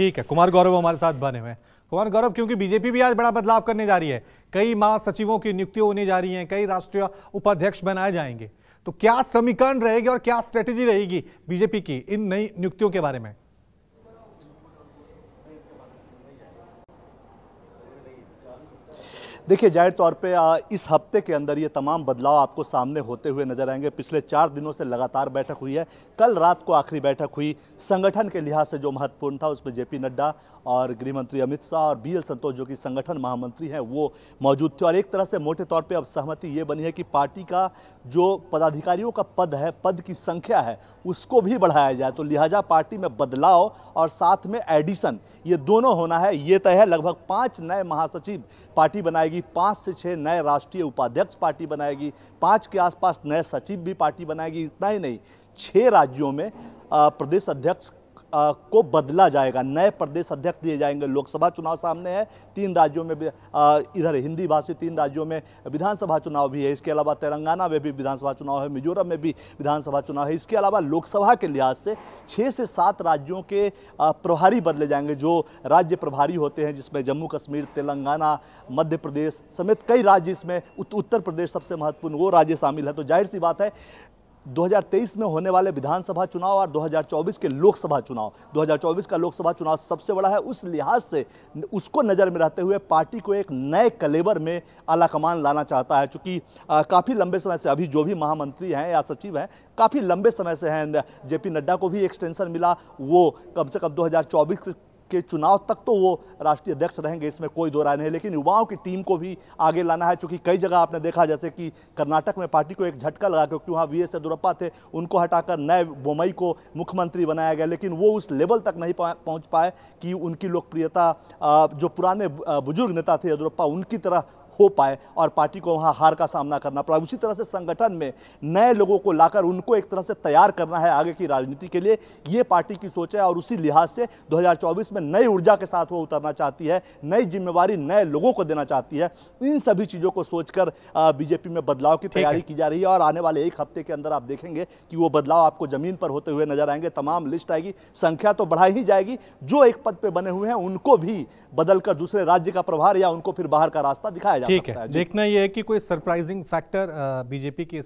ठीक है, कुमार गौरव हमारे साथ बने हुए हैं। कुमार गौरव, क्योंकि बीजेपी भी आज बड़ा बदलाव करने जा रही है, कई महासचिवों की नियुक्तियां होने जा रही हैं, कई राष्ट्रीय उपाध्यक्ष बनाए जाएंगे, तो क्या समीकरण रहेगी और क्या स्ट्रेटेजी रहेगी बीजेपी की इन नई नियुक्तियों के बारे में? देखिए, जाहिर तौर पे इस हफ्ते के अंदर ये तमाम बदलाव आपको सामने होते हुए नजर आएंगे। पिछले 4 दिनों से लगातार बैठक हुई है। कल रात को आखिरी बैठक हुई। संगठन के लिहाज से जो महत्वपूर्ण था उसमें जेपी नड्डा और गृह मंत्री अमित शाह और बीएल संतोष जो कि संगठन महामंत्री हैं वो मौजूद थे। और एक तरह से मोटे तौर पे अब सहमति ये बनी है कि पार्टी का जो पदाधिकारियों का पद है, पद की संख्या है, उसको भी बढ़ाया जाए। तो लिहाजा पार्टी में बदलाव और साथ में एडिशन, ये दोनों होना है, ये तय है। लगभग 5 नए महासचिव पार्टी बनाएगी, 5 से 6 नए राष्ट्रीय उपाध्यक्ष पार्टी बनाएगी, 5 के आसपास नए सचिव भी पार्टी बनाएगी। इतना ही नहीं, 6 राज्यों में प्रदेश अध्यक्ष को बदला जाएगा, नए प्रदेश अध्यक्ष दिए जाएंगे। लोकसभा चुनाव सामने है, 3 राज्यों में, इधर हिंदी भाषी 3 राज्यों में विधानसभा चुनाव भी है। इसके अलावा तेलंगाना में भी विधानसभा चुनाव है, मिजोरम में भी विधानसभा चुनाव है। इसके अलावा लोकसभा के लिहाज से 6 से 7 राज्यों के प्रभारी बदले जाएंगे। जो राज्य प्रभारी होते हैं जिसमें जम्मू कश्मीर, तेलंगाना, मध्य प्रदेश समेत कई राज्य, इसमें उत्तर प्रदेश सबसे महत्वपूर्ण वो राज्य शामिल है। तो जाहिर सी बात है 2023 में होने वाले विधानसभा चुनाव और 2024 के लोकसभा चुनाव, 2024 का लोकसभा चुनाव सबसे बड़ा है, उस लिहाज से उसको नज़र में रहते हुए पार्टी को एक नए कलेवर में आलाकमान लाना चाहता है। चूँकि काफ़ी लंबे समय से अभी जो भी महामंत्री हैं या सचिव हैं काफ़ी लंबे समय से हैं। जेपी नड्डा को भी एक्सटेंशन मिला, वो कम से कम 2024 के चुनाव तक तो वो राष्ट्रीय अध्यक्ष रहेंगे, इसमें कोई दो राय नहीं। लेकिन युवाओं की टीम को भी आगे लाना है, क्योंकि कई जगह आपने देखा जैसे कि कर्नाटक में पार्टी को एक झटका लगा, क्योंकि वहाँ BS येदुरप्पा थे, उनको हटाकर नए बोमई को मुख्यमंत्री बनाया गया, लेकिन वो उस लेवल तक नहीं पहुँच पाए कि उनकी लोकप्रियता जो पुराने बुजुर्ग नेता थे येदुरप्पा उनकी तरह हो पाए, और पार्टी को वहाँ हार का सामना करना पड़ा। उसी तरह से संगठन में नए लोगों को लाकर उनको एक तरह से तैयार करना है आगे की राजनीति के लिए, ये पार्टी की सोच है। और उसी लिहाज से 2024 में नई ऊर्जा के साथ वो उतरना चाहती है, नई जिम्मेवारी नए लोगों को देना चाहती है। इन सभी चीज़ों को सोचकर बीजेपी में बदलाव की तैयारी की जा रही है, और आने वाले एक हफ्ते के अंदर आप देखेंगे कि वो बदलाव आपको ज़मीन पर होते हुए नजर आएंगे। तमाम लिस्ट आएगी, संख्या तो बढ़ाई ही जाएगी। जो एक पद पर बने हुए हैं उनको भी बदलकर दूसरे राज्य का प्रभार या उनको फिर बाहर का रास्ता दिखाया जाएगा। ठीक है, देखना यह है कि कोई सरप्राइजिंग फैक्टर बीजेपी की